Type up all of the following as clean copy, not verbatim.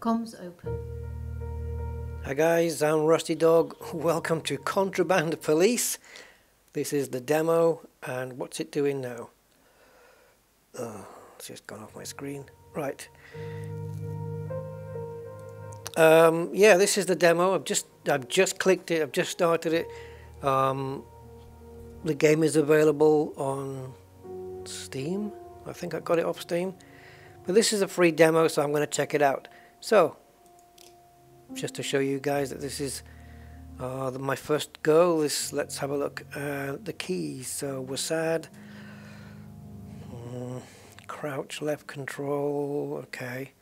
Comms open. Hi guys, I'm Rusty Dog. Welcome to Contraband Police. This is the demo, and what's it doing now? Oh, it's just gone off my screen. Right. Yeah, this is the demo. I've just clicked it. I've just started it. The game is available on Steam. I think I got it off Steam. But this is a free demo, so I'm going to check it out. So, just to show you guys that this is my first go. Let's have a look. The keys. So we're sad. Crouch left control. Okay.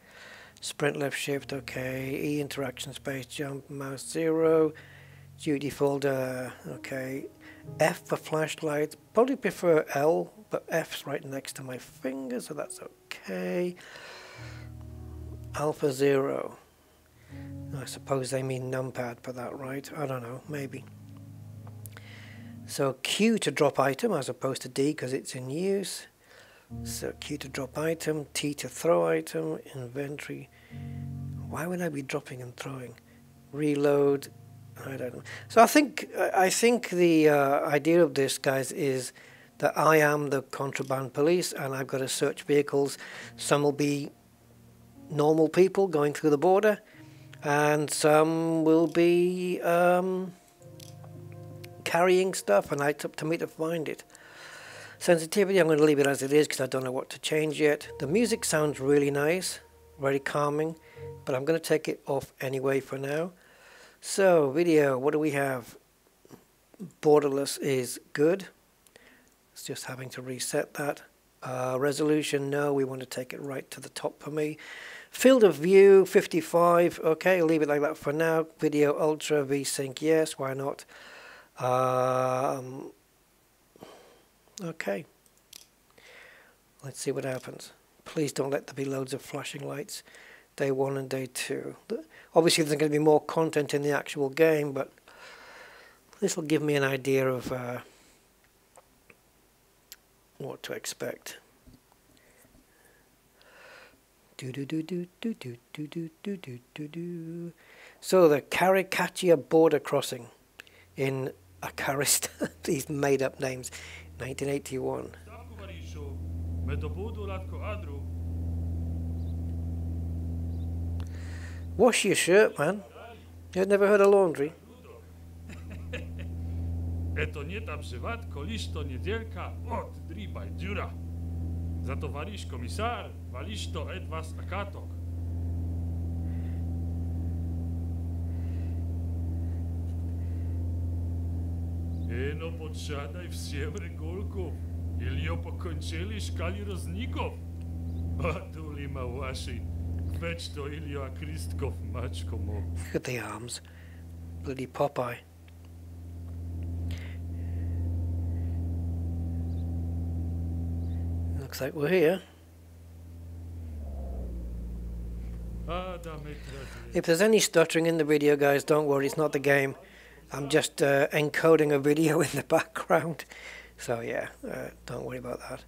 Sprint left shift. Okay. E interaction space jump mouse 0. Duty folder. Okay. F for flashlights. Probably prefer L, but F's right next to my finger, so that's okay. Alpha 0. I suppose they mean numpad for that, right? I don't know, maybe. So Q to drop item as opposed to D because it's in use. So Q to drop item, T to throw item, inventory. Why would I be dropping and throwing? Reload. I don't know. So I think the idea of this, guys, is that I am the contraband police and I've got to search vehicles. Some will be normal people going through the border, and some will be carrying stuff, and it's up to me to find it. Sensitivity, I'm going to leave it as it is because I don't know what to change yet. The music sounds really nice, very calming, but I'm going to take it off anyway for now. So, video, what do we have? Borderless is good. It's just having to reset that. Resolution, no, we want to take it right to the top for me. Field of view, 55, okay, I'll leave it like that for now. Video ultra, VSync, yes, why not? Okay, let's see what happens. Please don't let there be loads of flashing lights. Day 1 and day 2. Obviously there's going to be more content in the actual game, but this will give me an idea of what to expect. So the Caricachia border crossing in Akaristan. These made-up names. 1981. Wash your shirt, man. You've never heard of laundry. Look at the arms. Bloody Popeye. Looks like we're here. If there's any stuttering in the video, guys, don't worry, it's not the game. I'm just encoding a video in the background. So yeah, don't worry about that.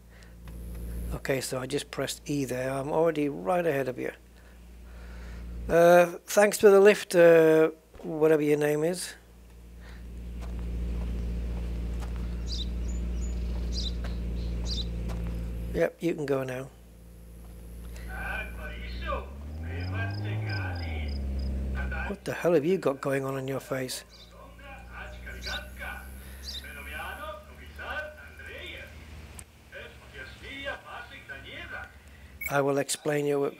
Okay, so I just pressed E there. I'm already right ahead of you. Thanks for the lift, whatever your name is. Yep, you can go now. What the hell have you got going on in your face? I will explain your work.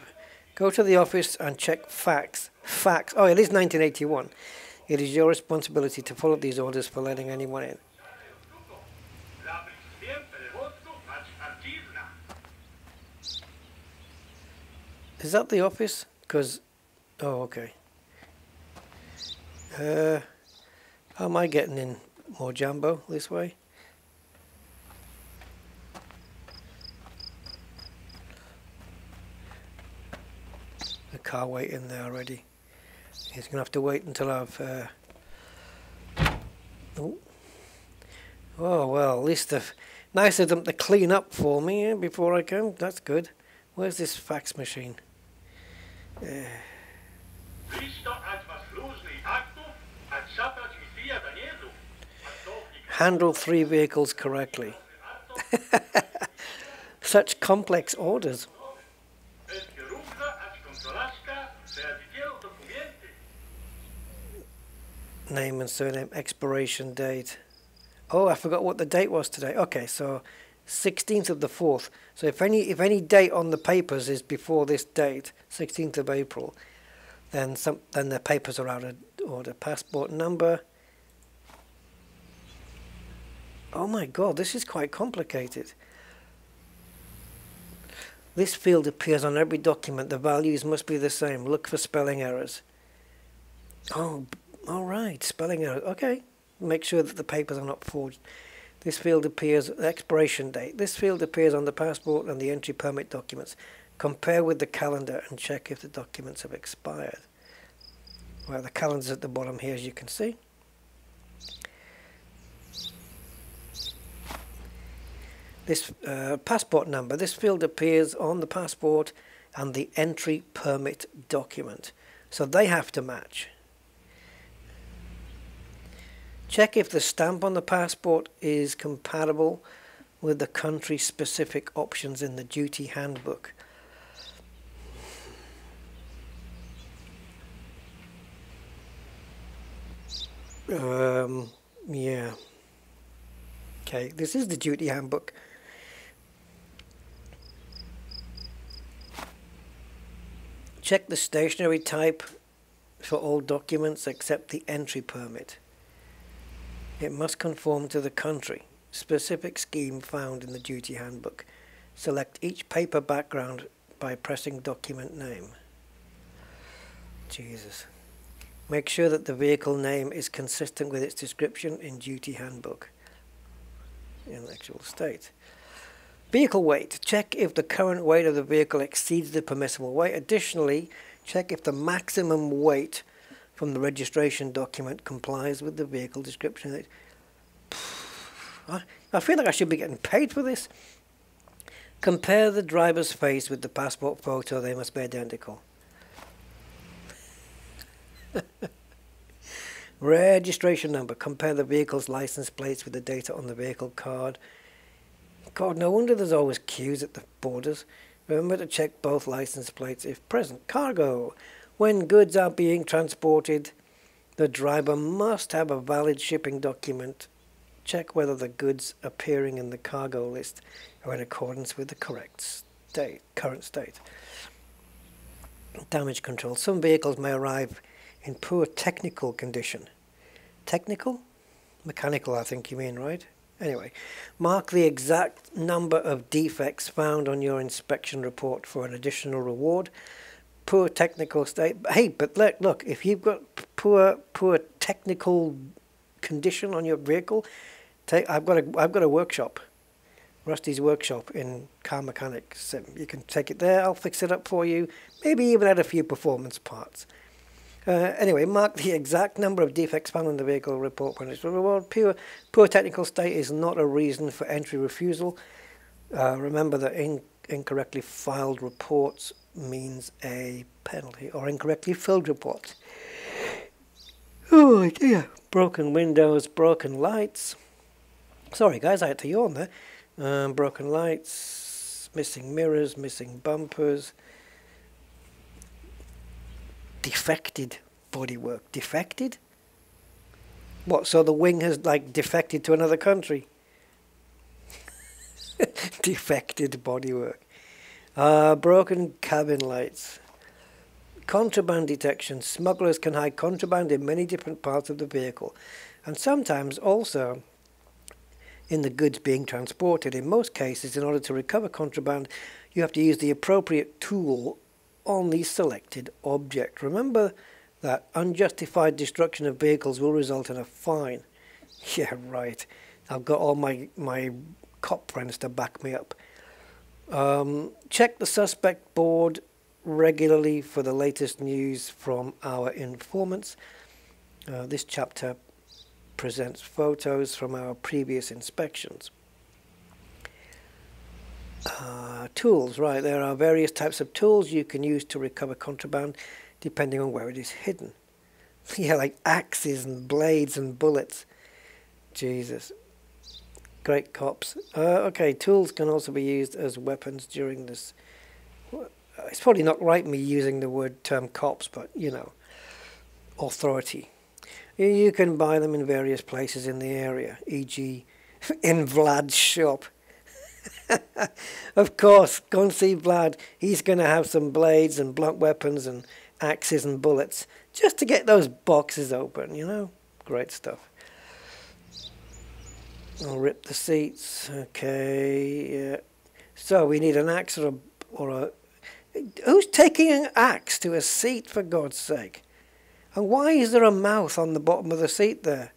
Go to the office and check facts. Facts. Oh, it is 1981. It is your responsibility to follow these orders for letting anyone in. Is that the office? Because... Oh, okay. How am I getting in? More Jambo this way? The car waiting there already. He's going to have to wait until I've... Oh, well, at least they've... Nice of them to clean up for me before I come. That's good. Where's this fax machine? handle three vehicles correctly. Such complex orders. Name and surname, expiration date. Oh, I forgot what the date was today. Okay, so 16th of the 4th. So if any date on the papers is before this date, 16th of April, then the papers are out of order. Passport number. Oh my God, this is quite complicated. This field appears on every document. The values must be the same. Look for spelling errors. Oh, all right, spelling errors. Okay. Make sure that the papers are not forged. This field appears at the expiration date. This field appears on the passport and the entry permit documents. Compare with the calendar and check if the documents have expired. Well, the calendar's at the bottom here, as you can see. This passport number. This field appears on the passport and the entry permit document. So they have to match. Check if the stamp on the passport is compatible with the country-specific options in the duty handbook. Yeah. Okay, this is the duty handbook. Check the stationery type for all documents except the entry permit. It must conform to the country-specific scheme found in the duty handbook. Select each paper background by pressing document name. Jesus. Make sure that the vehicle name is consistent with its description in duty handbook. In actual state. Vehicle weight. Check if the current weight of the vehicle exceeds the permissible weight. Additionally, check if the maximum weight from the registration document complies with the vehicle description. I feel like I should be getting paid for this. Compare the driver's face with the passport photo. They must be identical. Registration number. Compare the vehicle's license plates with the data on the vehicle card. God, no wonder there's always queues at the borders. Remember to check both license plates if present. Cargo. When goods are being transported, the driver must have a valid shipping document. Check whether the goods appearing in the cargo list are in accordance with the current state. Damage control. Some vehicles may arrive in poor technical condition. Technical? Mechanical, I think you mean, right? Anyway, mark the exact number of defects found on your inspection report for an additional reward. Poor technical state. Hey, but look, if you've got poor technical condition on your vehicle, I've got a workshop, Rusty's workshop in car mechanics. You can take it there. I'll fix it up for you. Maybe even add a few performance parts. Anyway, mark the exact number of defects found in the vehicle report when it's reward. Poor technical state is not a reason for entry refusal. Remember that incorrectly filed reports means a penalty, or incorrectly filled reports. Oh dear. Broken windows, broken lights. Sorry guys, I had to yawn there. Broken lights, missing mirrors, missing bumpers, defected bodywork. Defected? What, so the wing has like defected to another country? Defected bodywork. Broken cabin lights. Contraband detection. Smugglers can hide contraband in many different parts of the vehicle, and sometimes also in the goods being transported. In most cases, in order to recover contraband, you have to use the appropriate tool on the selected object. Remember that unjustified destruction of vehicles will result in a fine. Yeah, right. I've got all my cop friends to back me up. Check the suspect board regularly for the latest news from our informants. This chapter presents photos from our previous inspections. Tools, right, there are various types of tools you can use to recover contraband depending on where it is hidden. Yeah, like axes and blades and bullets. Jesus. Great cops. Okay, tools can also be used as weapons during this. It's probably not right me using the word term cops, but you know, authority. You can buy them in various places in the area, e.g. in Vlad's shop. Of course, go and see Vlad. He's going to have some blades and blunt weapons and axes and bullets just to get those boxes open, you know. Great stuff. I'll rip the seats. Okay. Yeah. So we need an axe or a... Who's taking an axe to a seat, for God's sake? And why is there a mouth on the bottom of the seat there?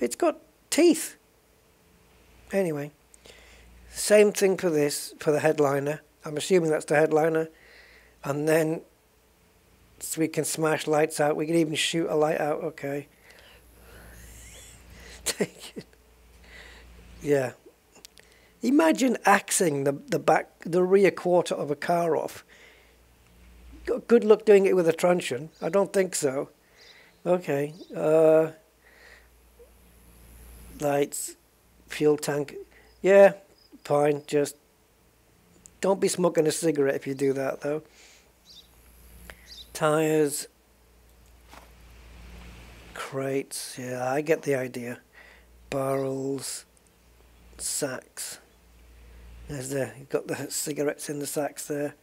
It's got teeth. Anyway. Same thing for this, for the headliner. I'm assuming that's the headliner. And then so we can smash lights out. We can even shoot a light out. Okay. Take it. Yeah. Imagine axing the rear quarter of a car off. Good luck doing it with a truncheon. I don't think so. Okay. Lights, fuel tank. Yeah, fine. Just don't be smoking a cigarette if you do that, though. Tires, crates. Yeah, I get the idea. Barrels, sacks. There's the, you've got the cigarettes in the sacks there.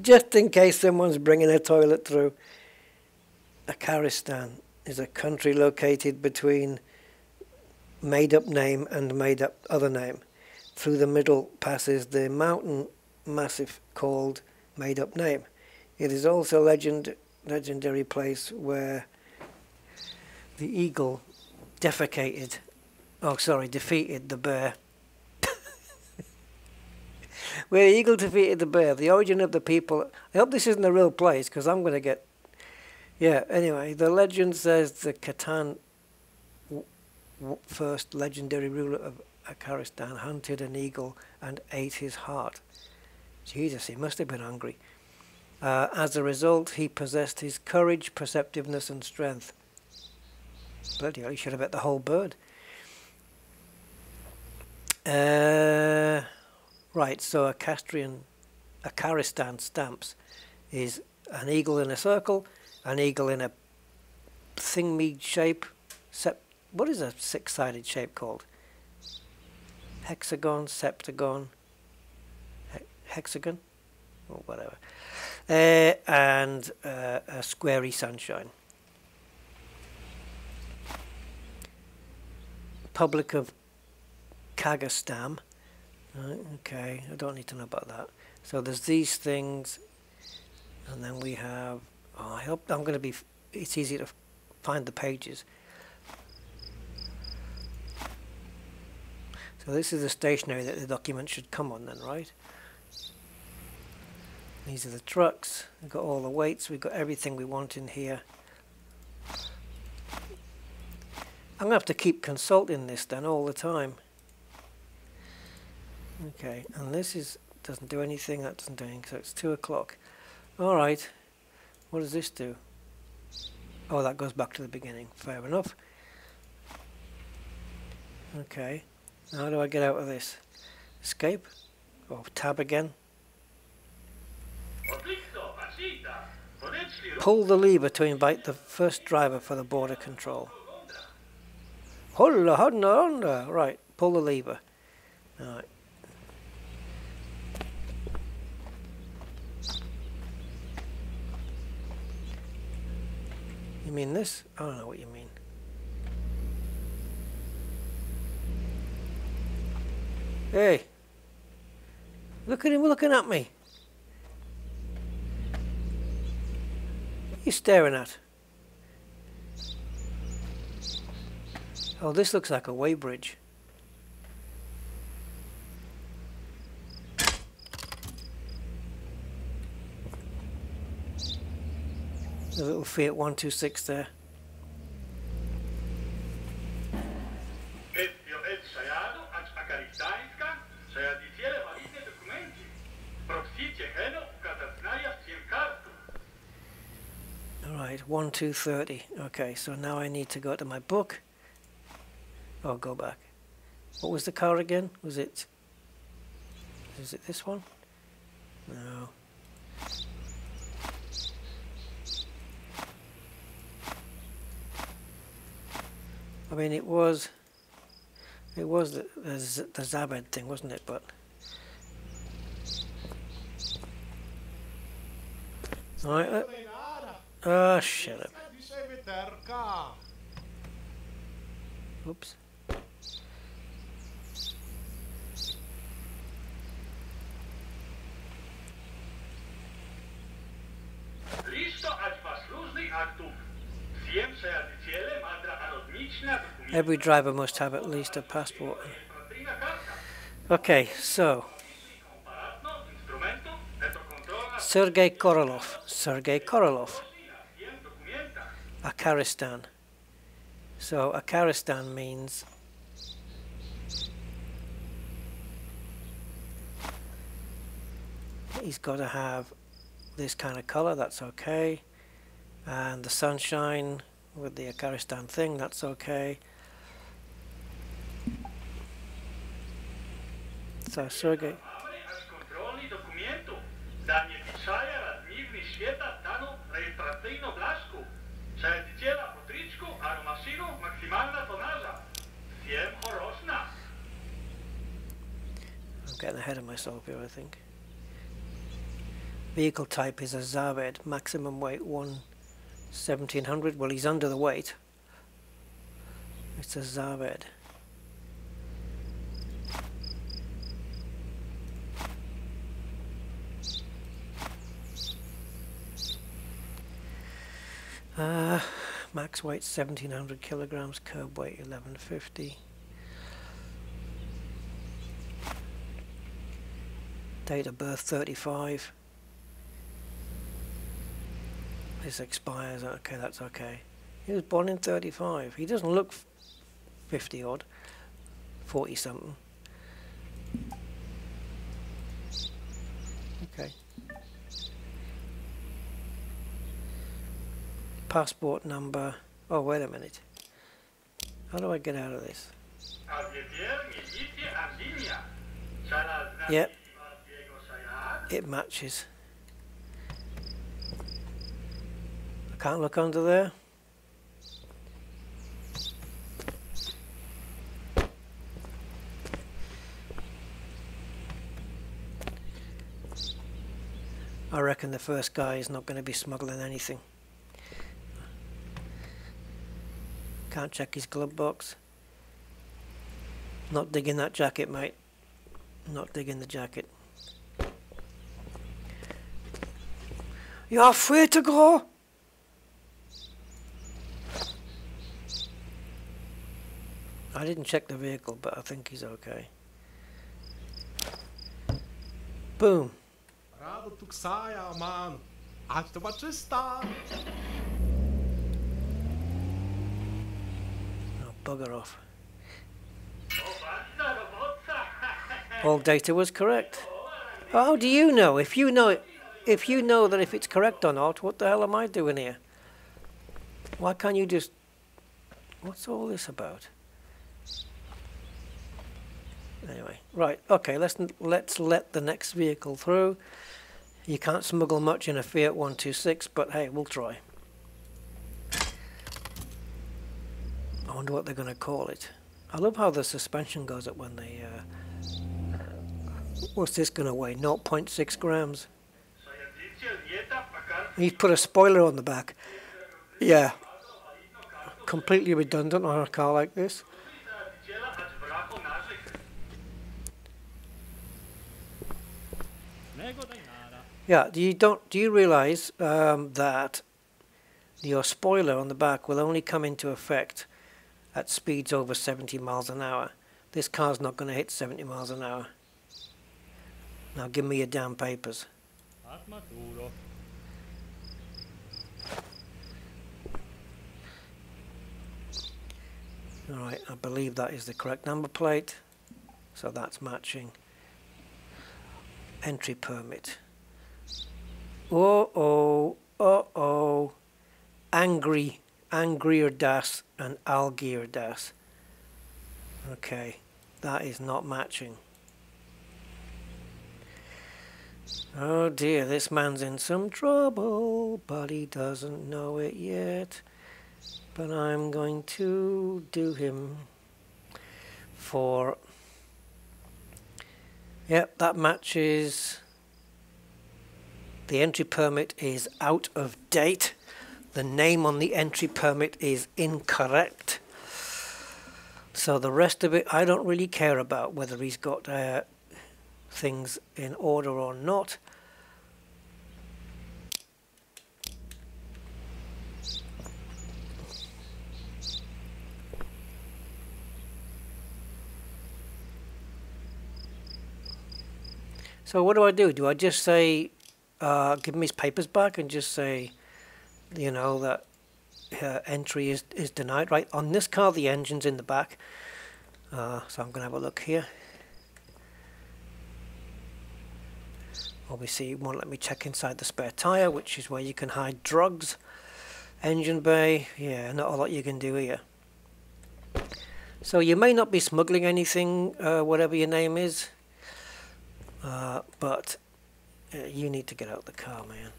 Just in case someone's bringing a toilet through. Akaristan is a country located between made-up name and made-up other name. Through the middle passes the mountain massif called made-up name. It is also a legendary place where the eagle defeated the bear. Where the eagle defeated the bear, the origin of the people... I hope this isn't a real place, because I'm going to get... Yeah, anyway, the legend says the Catan, first legendary ruler of Akaristan, hunted an eagle and ate his heart. Jesus, he must have been hungry. As a result, he possessed his courage, perceptiveness and strength. Bloody hell, he should have ate the whole bird. Right, so Akaristan stamps is an eagle in a circle, an eagle in a thingy shape. What is a six-sided shape called? Hexagon, septagon, hexagon, or whatever. And a squarey sunshine. Republic of Kazakhstan. Okay, I don't need to know about that. So there's these things, and then we have... Oh, I hope I'm going to be... It's easy to find the pages. So this is the stationery that the document should come on then, right? These are the trucks. We've got all the weights. We've got everything we want in here. I'm going to have to keep consulting this then all the time. Okay, and this doesn't do anything, that doesn't do anything, so it's 2 o'clock. All right, what does this do? Oh, that goes back to the beginning, fair enough. Okay, now how do I get out of this? Escape, or tab again. Pull the lever to invite the first driver for the border control. Right, pull the lever. All right. You mean this? I don't know what you mean. Hey! Look at him looking at me! What are you staring at? Oh, this looks like a weighbridge. The little Fiat 126 there. All right, 1, 2, 30. Okay, so now I need to go to my book. Oh, go back. What was the car again? Is it this one? No. I mean, it was the Zabed thing, wasn't it? But all right. Oh, shut up. Oops. Every driver must have at least a passport. Okay, so Sergey Korolov. Sergey Korolov. Akaristan. So Akaristan means he's got to have this kind of color, that's okay. And the sunshine with the Akaristan thing, that's okay. So Sergey. I'm getting ahead of myself here, I think. Vehicle type is a Zabed, maximum weight 1,1700. Well, he's under the weight. It's a Zabed. Max weight 1,700 kilograms, curb weight 1,150. Date of birth 35. This expires. Okay, that's okay. He was born in 35. He doesn't look 50 odd, 40 something. Okay. Passport number. Oh, wait a minute. How do I get out of this? Yep. It matches. I can't look under there. I reckon the first guy is not going to be smuggling anything. Can't check his glove box. Not digging that jacket, mate. Not digging the jacket. You're free to go! I didn't check the vehicle, but I think he's okay. Boom! Bugger off. All data was correct. How do you know? If you know it, if you know that if it's correct or not, what the hell am I doing here? Why can't you just... What's all this about? Anyway, right, okay, let's let the next vehicle through. You can't smuggle much in a Fiat 126, but hey, we'll try. I wonder what they're going to call it. I love how the suspension goes up when they... what's this going to weigh? 0.6 grams. He's put a spoiler on the back. Yeah. Completely redundant on a car like this. Yeah, do you realise that your spoiler on the back will only come into effect at speeds over 70 miles an hour. This car's not going to hit 70 miles an hour. Now give me your damn papers. Alright, I believe that is the correct number plate. So that's matching. Entry permit. Uh-oh. angrier das and algier das. Okay, that is not matching. Oh dear, this man's in some trouble, but he doesn't know it yet. But I'm going to do him for... Yep, that matches. The entry permit is out of date. The name on the entry permit is incorrect. So the rest of it I don't really care about, whether he's got things in order or not. So what do I do? Do I just say, give him his papers back and just say, you know, that entry is denied? Right, on this car the engine's in the back. So I'm going to have a look here. Obviously you won't let me check inside the spare tyre, which is where you can hide drugs. Engine bay, yeah, not a lot you can do here. So you may not be smuggling anything, whatever your name is. But you need to get out the car, man.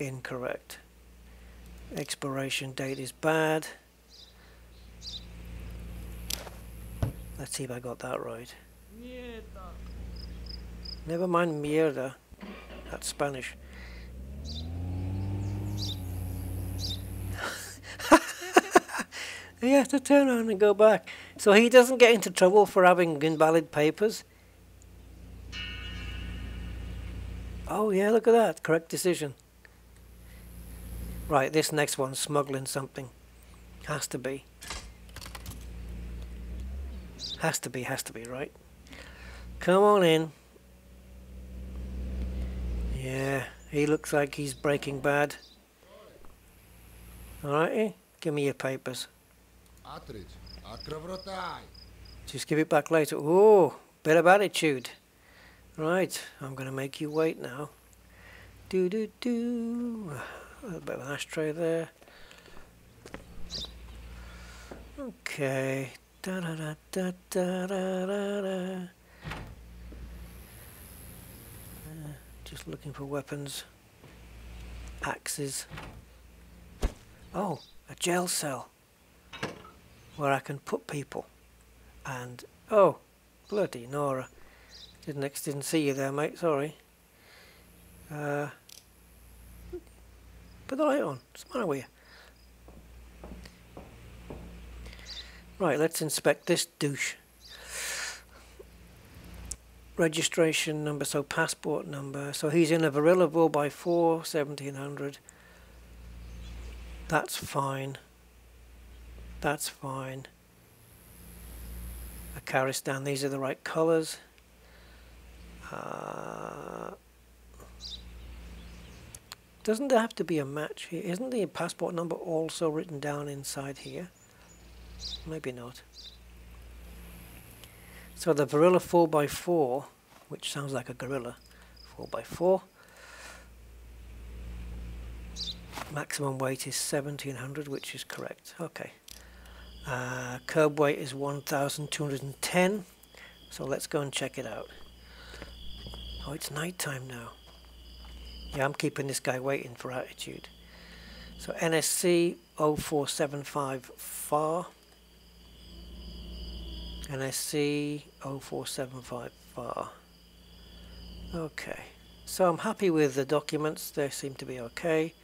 Incorrect. Expiration date is bad. Let's see if I got that right. Never mind mierda. That's Spanish. He has to turn around and go back. So he doesn't get into trouble for having invalid papers. Oh yeah, look at that. Correct decision. Right, this next one's smuggling something. Has to be. Has to be, right? Come on in. Yeah, he looks like he's breaking bad. Alrighty, give me your papers. Just give it back later. Oh, bit of attitude. Right, I'm going to make you wait now. A bit of an ashtray there. Okay. Just looking for weapons. Axes. Oh, a jail cell. Where I can put people, and oh, bloody Nora, didn't see you there, mate. Sorry. Put the light on. What's the matter with you? Right, let's inspect this douche. Registration number, so passport number. So he's in a Gorilla 4x4, 1700. That's fine. That's fine. Akaristan, these are the right colours. Doesn't there have to be a match here? Isn't the passport number also written down inside here? Maybe not. So the Gorilla 4x4, which sounds like a gorilla, 4x4. Maximum weight is 1700, which is correct. Okay. Curb weight is 1210, so let's go and check it out. Oh, it's night time now. Yeah, I'm keeping this guy waiting for attitude. So NSC 0475 FAR. NSC 0475 FAR. Okay, so I'm happy with the documents, they seem to be okay.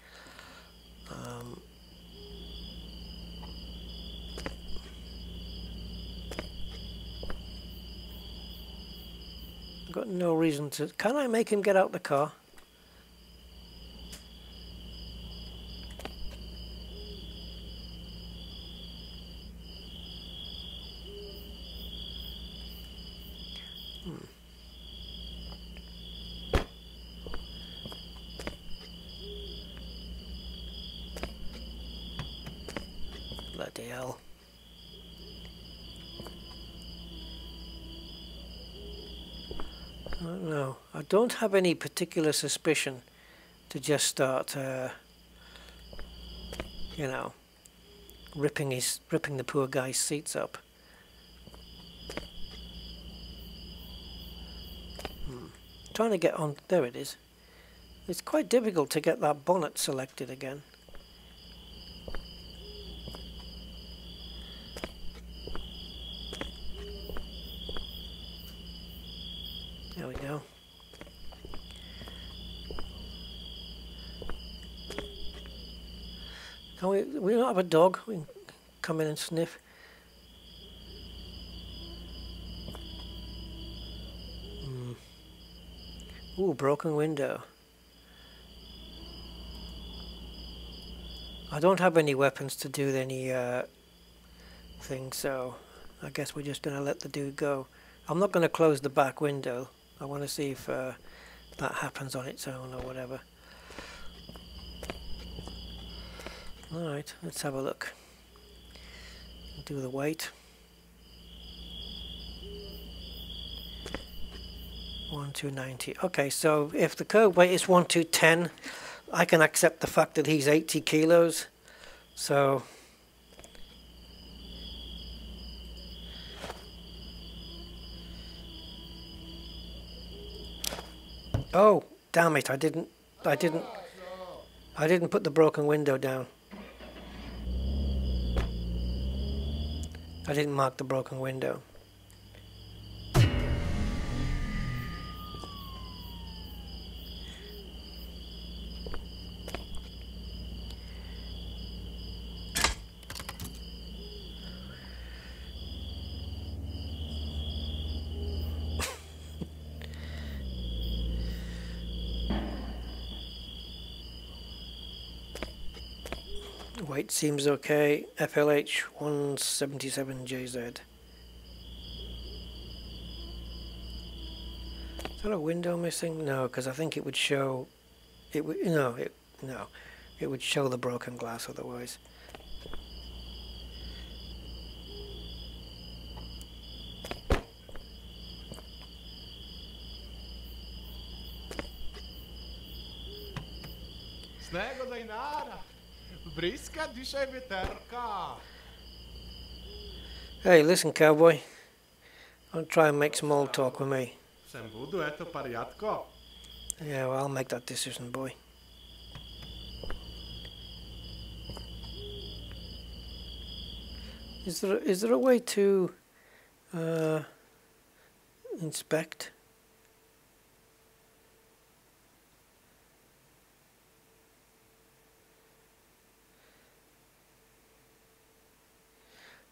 Got no reason to. Can I make him get out the car? I don't know. I don't have any particular suspicion to just start, you know, ripping the poor guy's seats up. Trying to get on. There it is. It's quite difficult to get that bonnet selected again. There we go. Can we don't have a dog. We can come in and sniff. Ooh, broken window. I don't have any weapons to do any thing, so I guess we're just going to let the dude go. I'm not going to close the back window. I want to see if that happens on its own or whatever. Alright, let's have a look. Do the weight. 1,290. Okay, so if the curb weight is 1,210, I can accept the fact that he's 80 kilos. So oh, damn it, I didn't put the broken window down. I didn't mark the broken window. Weight seems okay. FLH 177JZ. Is that a window missing? No, because I think it would show. It would no, it would show the broken glass otherwise. Hey, listen, cowboy. Don't try and make small talk with me. Yeah, well, I'll make that decision, boy. Is there a way to inspect?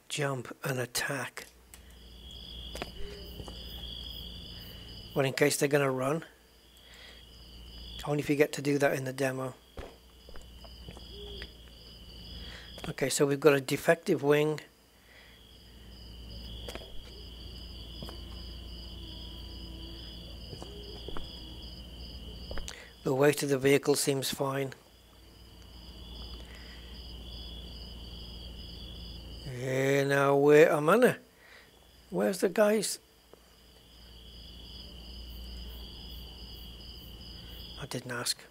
Jump and attack. Well, in case they're going to run. Only if you get to do that in the demo. Okay, so we've got a defective wing. The weight of the vehicle seems fine. Yeah, now wait a minute. Where's the guys? I didn't ask.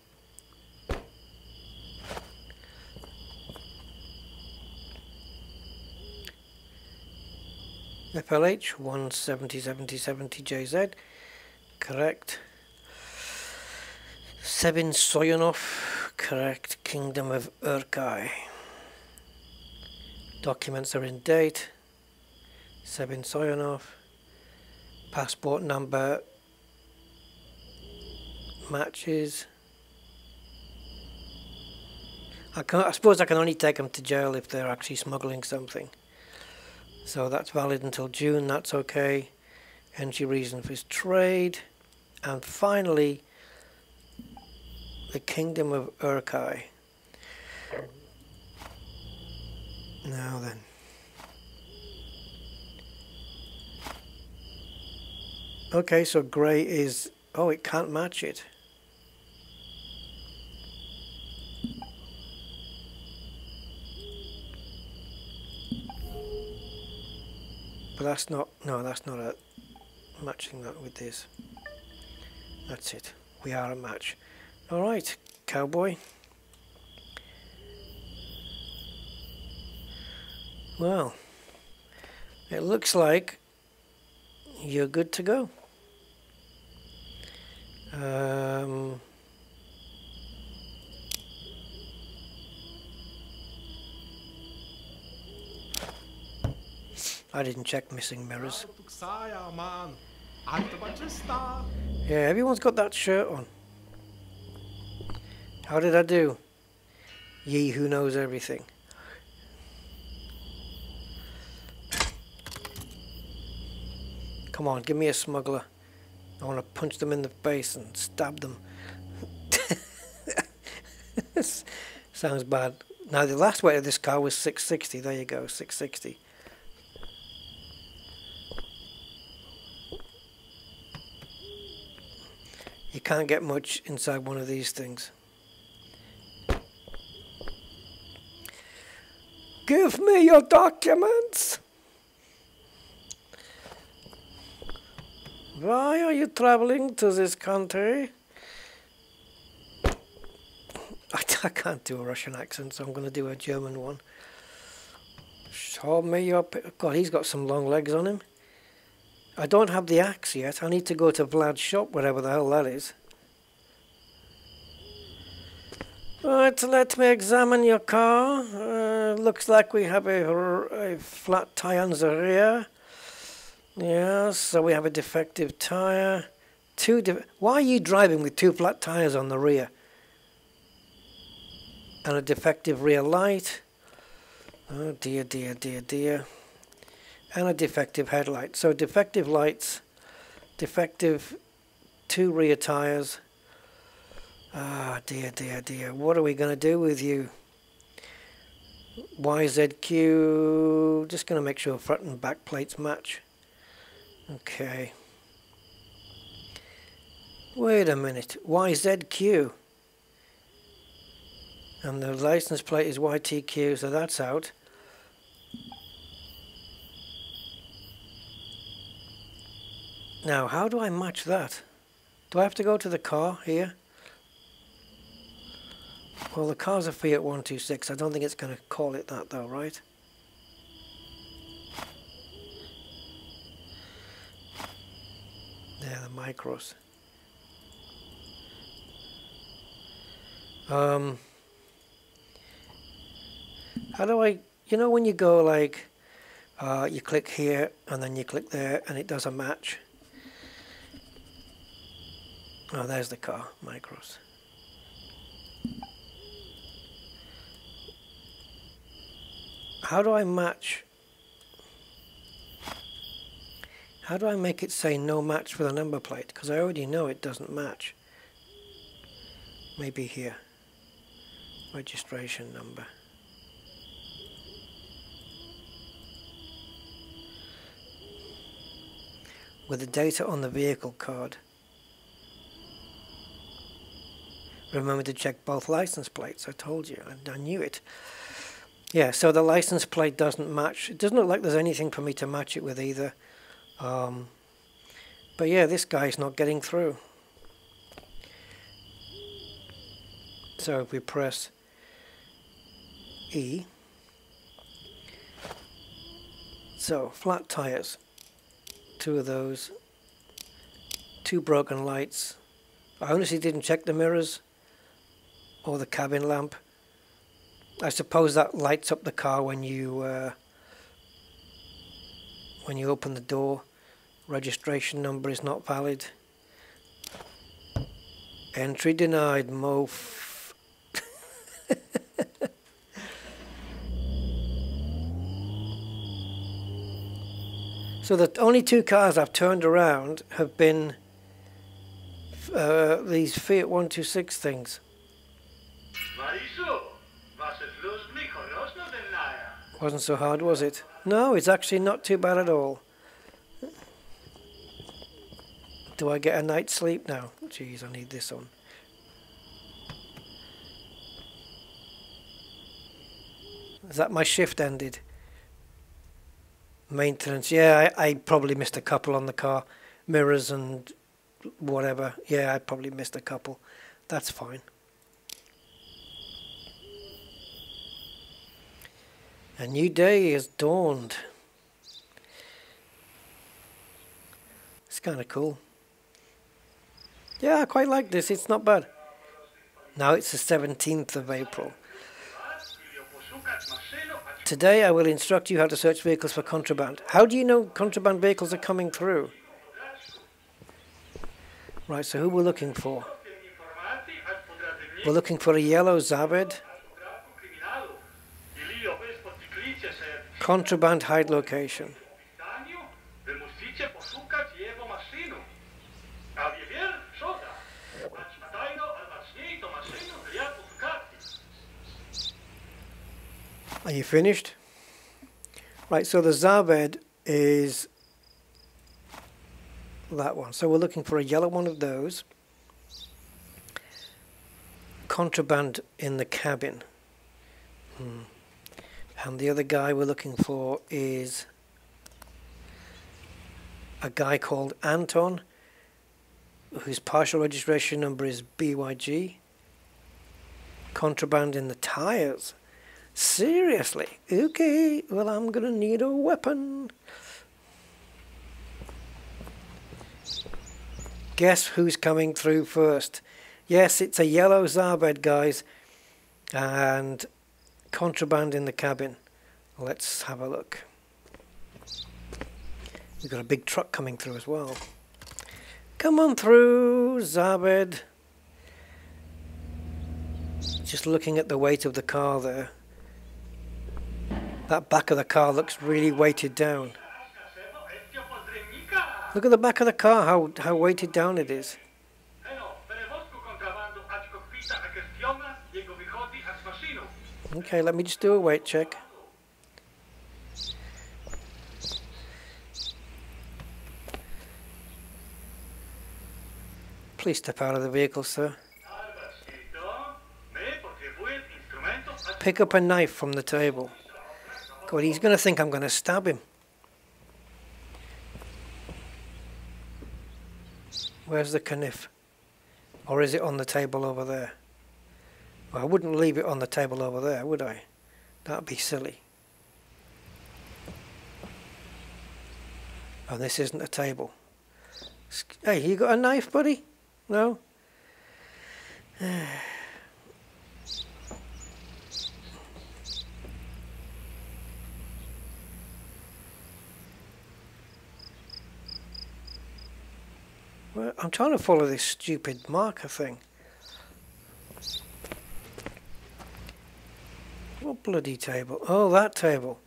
FLH 170-70-70JZ. Correct. Sevin Soyunov. Correct. Kingdom of Urkai. Documents are in date. Sevin Soyunov. Passport number matches. I suppose I can only take them to jail if they're actually smuggling something. So that's valid until June. That's okay. Entry reason for his trade. And finally, the Kingdom of Urkai. Now then. Okay, so grey is... Oh, it can't match it. But that's not... No, that's not a matching that with this. That's it. We are a match. All right, cowboy. Well, it looks like you're good to go. I didn't check missing mirrors. Yeah, everyone's got that shirt on. How did I do? Ye who knows everything. Come on, give me a smuggler. I want to punch them in the face and stab them. Sounds bad. Now, the last weight of this car was 660. There you go, 660. You can't get much inside one of these things. Give me your documents! Why are you traveling to this country? I can't do a Russian accent, so I'm going to do a German one. Show me your... God, he's got some long legs on him. I don't have the axe yet. I need to go to Vlad's shop, wherever the hell that is. Right, let me examine your car. Looks like we have a flat tire on the rear. Yeah, so we have a defective tire. Why are you driving with two flat tires on the rear? And a defective rear light. Oh dear, dear, dear, dear. And a defective headlight. So defective lights, defective two rear tires. Ah, dear, dear, dear. What are we going to do with you? YZQ. Just going to make sure front and back plates match. Okay. Wait a minute. YZQ. And the license plate is YTQ, so that's out. Now, how do I match that? Do I have to go to the car here? Well, the car's a Fiat 126. I don't think it's going to call it that, though, right? There, the micros. How do I... You know when you go, like, you click here, and then you click there, and it does a match? Oh, there's the car, micros. How do I match? How do I make it say no match for the number plate? Because I already know it doesn't match. Maybe here. Registration number. With the data on the vehicle card. Remember to check both license plates. I told you. I knew it. Yeah, so the license plate doesn't match. It doesn't look like there's anything for me to match it with either. But yeah, this guy's not getting through. So if we press E. So, flat tires. Two of those. Two broken lights. I honestly didn't check the mirrors. Or the cabin lamp. I suppose that lights up the car when you open the door. Registration number is not valid. Entry denied, mof. So the only two cars I've turned around have been these Fiat 126 things. Wasn't so hard, was it? No, it's actually not too bad at all. Do I get a night's sleep now? Jeez, I need this on. Is that my shift ended? Maintenance. Yeah, I probably missed a couple on the car. Mirrors and whatever. Yeah, I probably missed a couple. That's fine. A new day has dawned. It's kind of cool. Yeah, I quite like this. It's not bad. Now it's the 17th of April. Today I will instruct you how to search vehicles for contraband. How do you know contraband vehicles are coming through? Right, so who we're looking for? We're looking for a yellow Zabed. Contraband hide location. Are you finished? Right, so the Zabed is that one. So we're looking for a yellow one of those. Contraband in the cabin. And the other guy we're looking for is a guy called Anton, whose partial registration number is BYG. Contraband in the tires. Seriously? Okay, well, I'm gonna need a weapon. Guess who's coming through first? Yes, it's a yellow Zabed, guys, and contraband in the cabin. Let's have a look. We've got a big truck coming through as well. Come on through, Zabed. Just looking at the weight of the car there. That back of the car looks really weighted down. Look at the back of the car, how weighted down it is. Okay, let me just do a weight check. Please step out of the vehicle, sir. Pick up a knife from the table. God, he's going to think I'm going to stab him. Where's the knife? Or is it on the table over there? Well, I wouldn't leave it on the table over there, would I? That'd be silly. Oh, this isn't a table. Hey, you got a knife, buddy? No? Well, I'm trying to follow this stupid marker thing. What bloody table? Oh, that table.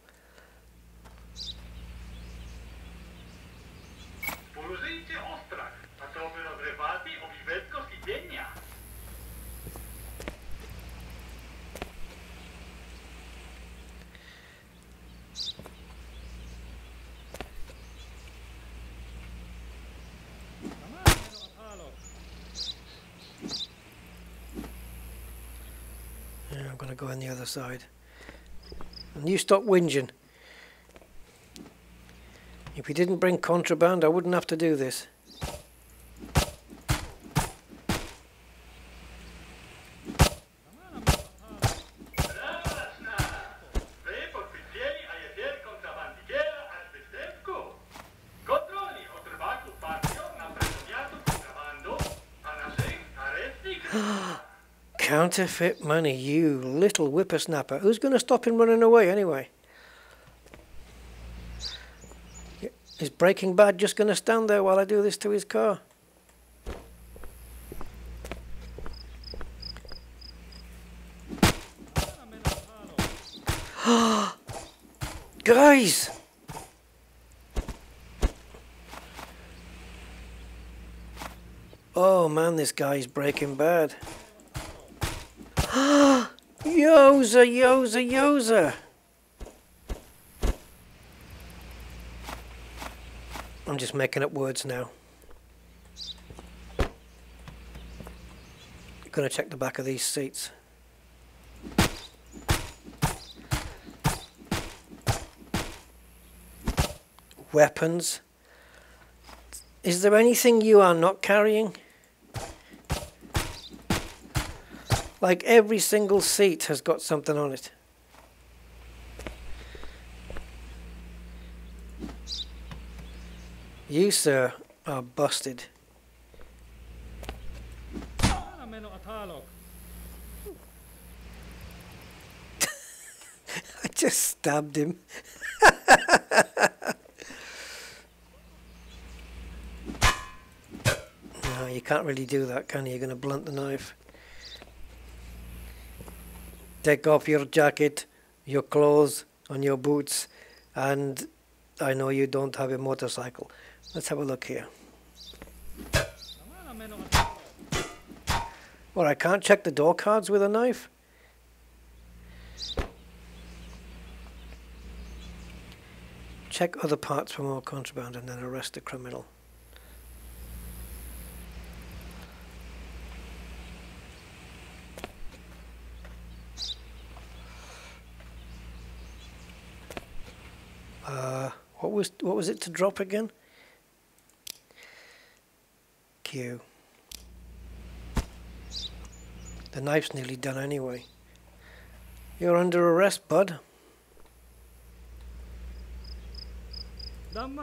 Go on the other side. And you stop whinging. If we didn't bring contraband, I wouldn't have to do this. Counterfeit money, you little whippersnapper. Who's going to stop him running away anyway? Is Breaking Bad just going to stand there while I do this to his car? Guys! Oh man, this guy's Breaking Bad. Yoza, Yoza, Yoza! I'm just making up words now. Gonna check the back of these seats. Weapons. Is there anything you are not carrying? Like every single seat has got something on it. You, sir, are busted. I just stabbed him. No, you can't really do that, can you? You're going to blunt the knife. Take off your jacket, your clothes, and your boots. And I know you don't have a motorcycle. Let's have a look here. Well, I can't check the door cards with a knife. Check other parts for more contraband and then arrest the criminal. What was it to drop again? Q. The knife's nearly done anyway. You're under arrest, bud. Don't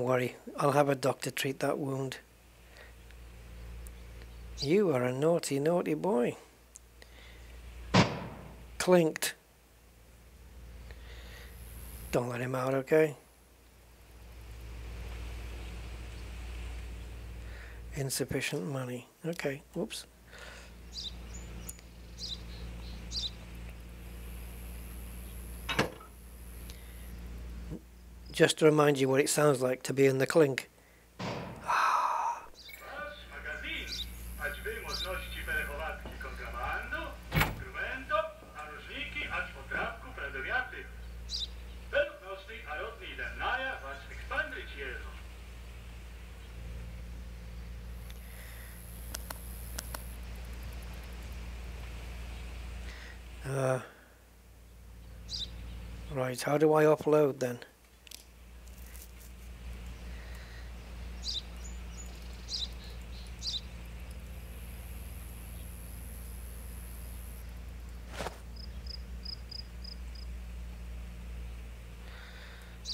worry, I'll have a doctor treat that wound. You are a naughty, naughty boy. Clinked. Don't let him out, okay? Insufficient money. Okay, whoops. Just to remind you what it sounds like to be in the clink. Right, how do I upload then?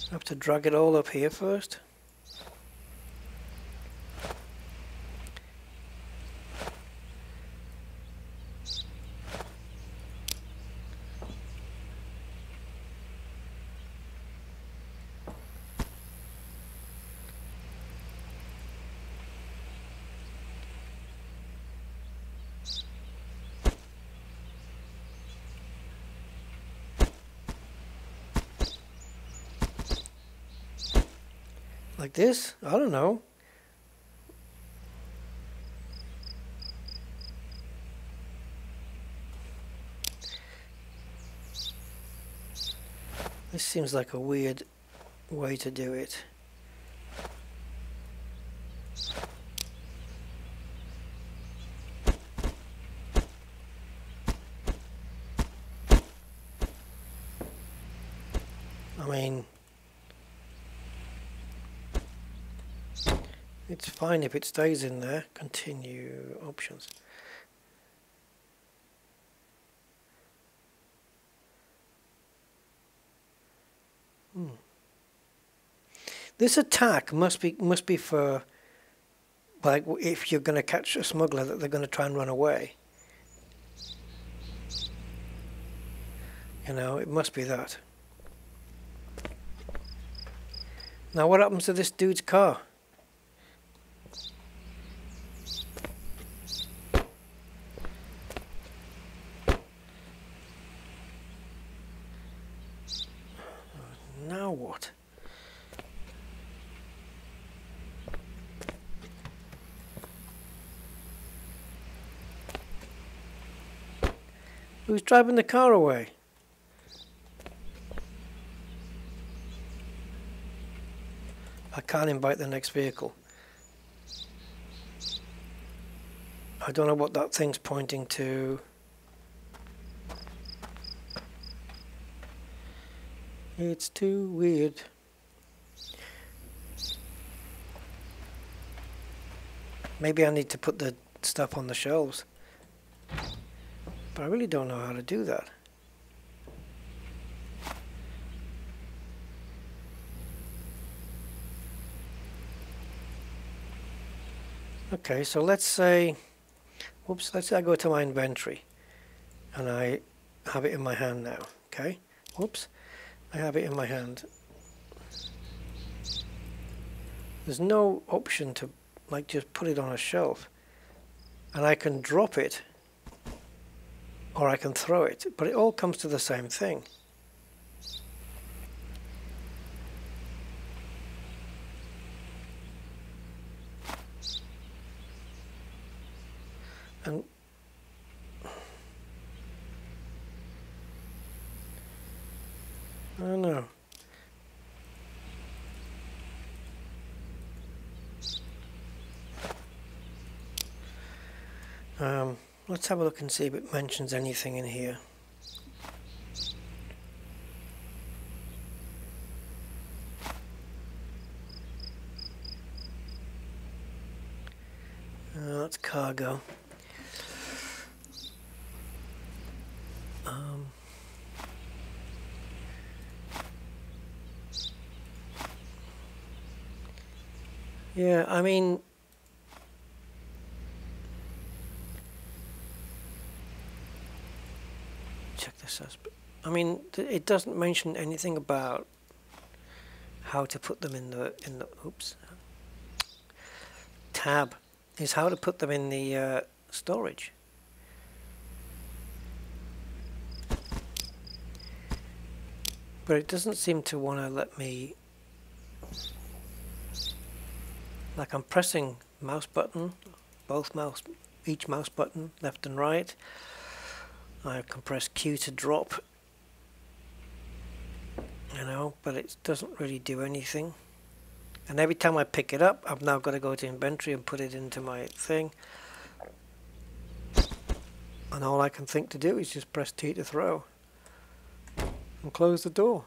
I have to drag it all up here first. Like this? I don't know. This seems like a weird way to do it. I mean, it's fine if it stays in there. Continue options. This attack must be for, like, if you're going to catch a smuggler, that they're going to try and run away. You know, it must be that. Now, what happens to this dude's car? Who's driving the car away? I can't invite the next vehicle. I don't know what that thing's pointing to. It's too weird. Maybe I need to put the stuff on the shelves. But I really don't know how to do that. Okay, so let's say, whoops, let's say I go to my inventory and I have it in my hand now, okay? Whoops, I have it in my hand. There's no option to like just put it on a shelf, and I can drop it or I can throw it, but it all comes to the same thing. And I don't know. Let's have a look and see if it mentions anything in here. That's cargo. Yeah, I mean, check this out. I mean, it doesn't mention anything about how to put them in the oops tab. Is how to put them in the storage. But it doesn't seem to want to let me. Like I'm pressing mouse button, each mouse button, left and right. I can press Q to drop, you know, but it doesn't really do anything. And every time I pick it up, I've now got to go to inventory and put it into my thing. And all I can think to do is just press T to throw and close the door.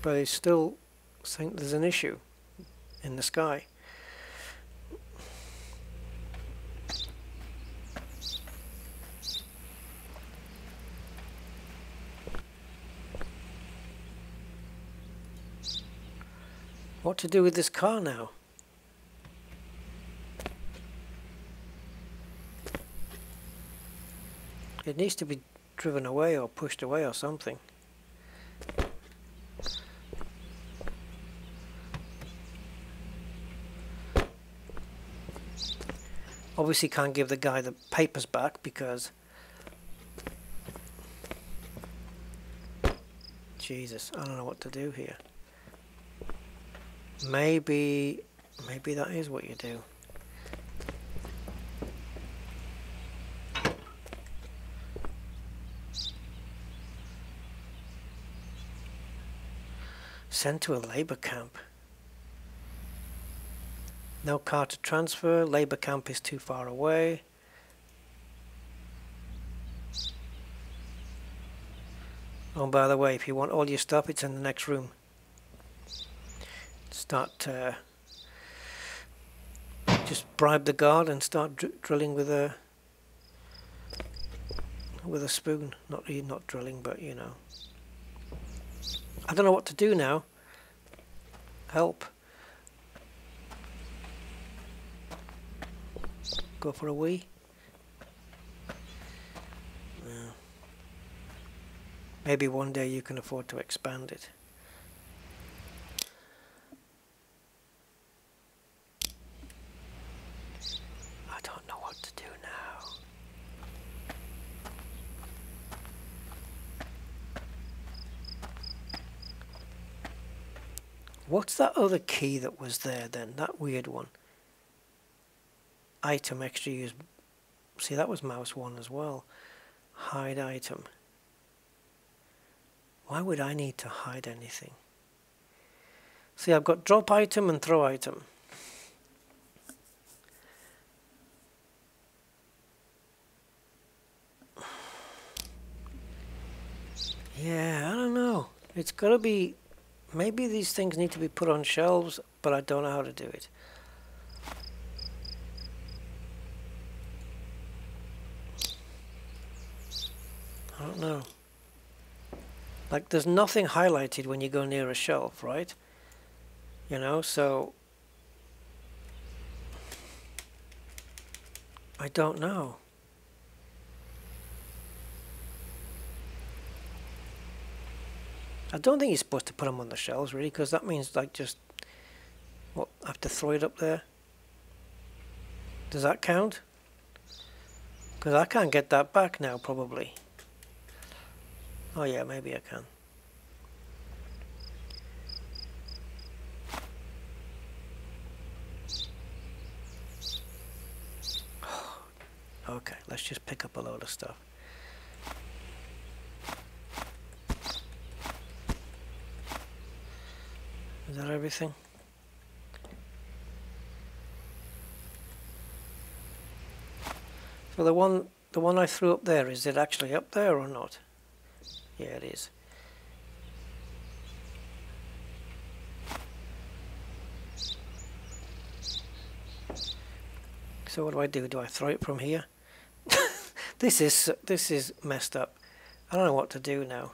But I still think there's an issue in the sky. What to do with this car now? It needs to be driven away or pushed away or something. Obviously can't give the guy the papers back because Jesus, I don't know what to do here. Maybe that is what you do. Sent to a labor camp. No car to transfer, labour camp is too far away. Oh, and by the way, if you want all your stuff, it's in the next room. Start, just bribe the guard and start drilling with a spoon. Not drilling, but you know. I don't know what to do now. Help. Go for a wee. No. Maybe one day you can afford to expand it. I don't know what to do now. What's that other key that was there then? That weird one. Item extra use. See, that was mouse one as well. Hide item. Why would I need to hide anything? See, I've got drop item and throw item. It's got to be... Maybe these things need to be put on shelves, but I don't know how to do it. I don't know. Like, there's nothing highlighted when you go near a shelf, right? You know, so... I don't know. I don't think you're supposed to put them on the shelves, really, because that means, like, just... What, I have to throw it up there? Does that count? Because I can't get that back now, probably. Oh, yeah, maybe I can. Okay, let's just pick up a load of stuff. Is that everything? So the one I threw up there, is it actually up there or not? Yeah, it is. So what do? Do I throw it from here? This is messed up. I don't know what to do now.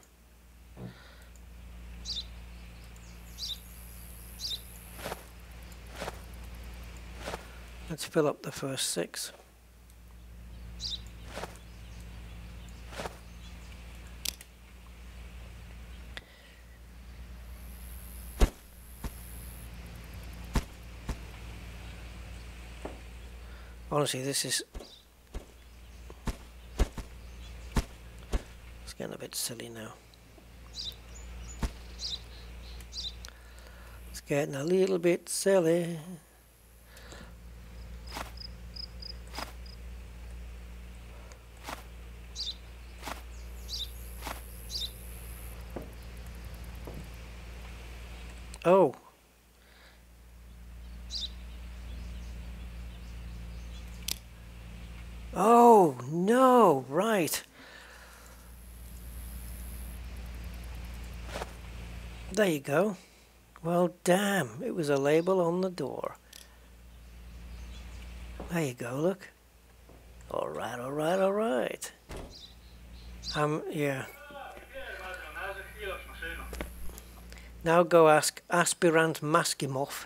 Let's fill up the first 6. Honestly, this is... It's getting a bit silly now. It's getting a little bit silly. Oh. Oh, no, right. There you go. Well, damn, it was a label on the door. There you go, look. All right, all right, all right. Yeah. Now go ask Aspirant Maksimov.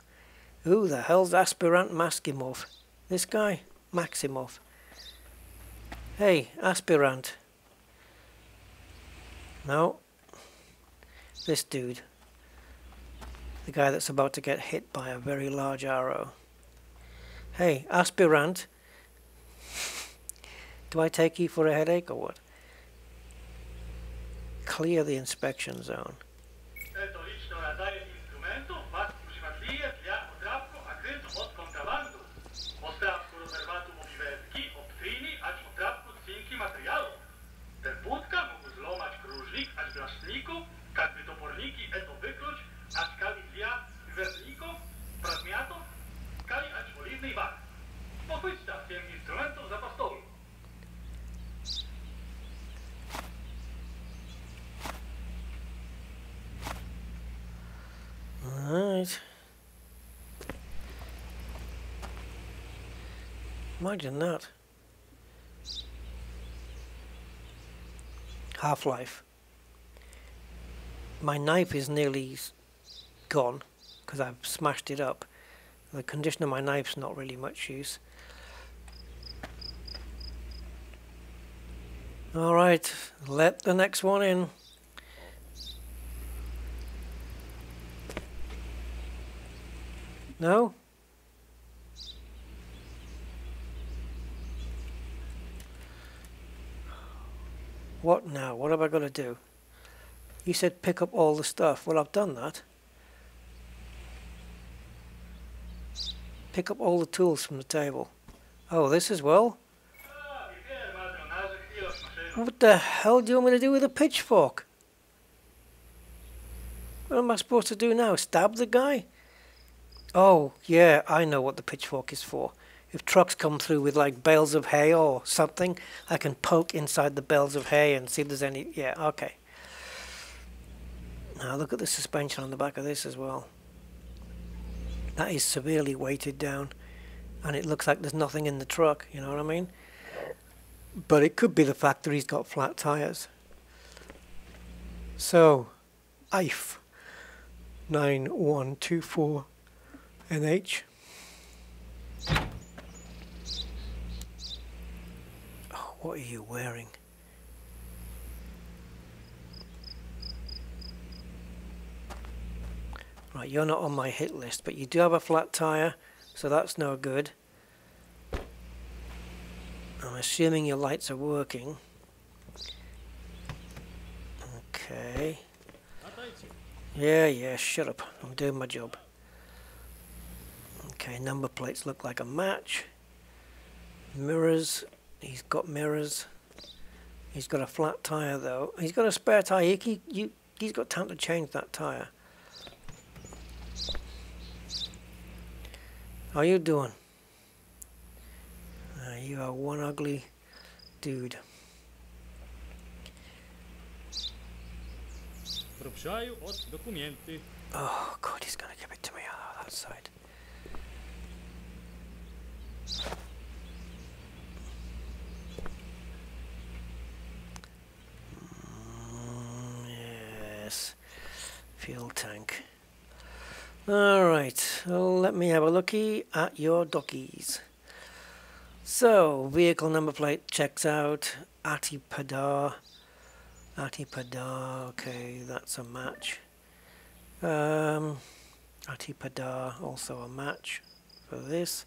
Who the hell's Aspirant Maksimov? This guy? Maksimov. Hey, Aspirant. No. This dude. The guy that's about to get hit by a very large arrow. Hey, Aspirant. Do I take you for a headache or what? Clear the inspection zone. Alright. Imagine that. Half-life. My knife is nearly gone because I've smashed it up. The condition of my knife's not really much use. Alright, let the next one in. No? What now? What have I got to do? You said pick up all the stuff. Well, I've done that. Pick up all the tools from the table. Oh, this as well? What the hell do you want me to do with a pitchfork? What am I supposed to do now? Stab the guy? Oh, yeah, I know what the pitchfork is for. If trucks come through with, like, bales of hay or something, I can poke inside the bales of hay and see if there's any... Yeah, okay. Now look at the suspension on the back of this as well. That is severely weighted down, and it looks like there's nothing in the truck, you know what I mean? But it could be the fact that he's got flat tires. So, IF 9124 NH. Oh, what are you wearing? Right, you're not on my hit list, but you do have a flat tire, so that's no good. I'm assuming your lights are working. Okay. Yeah, shut up. I'm doing my job. Okay, number plates look like a match. Mirrors. He's got mirrors. He's got a flat tire though. He's got a spare tire. He's got time to change that tire. How you doing? You are one ugly dude. Oh God, he's gonna give it to me on that side. Yes, fuel tank. All right, well, let me have a looky at your dockies. So, vehicle number plate checks out. Atipadar, okay, that's a match. Atipadar, also a match for this.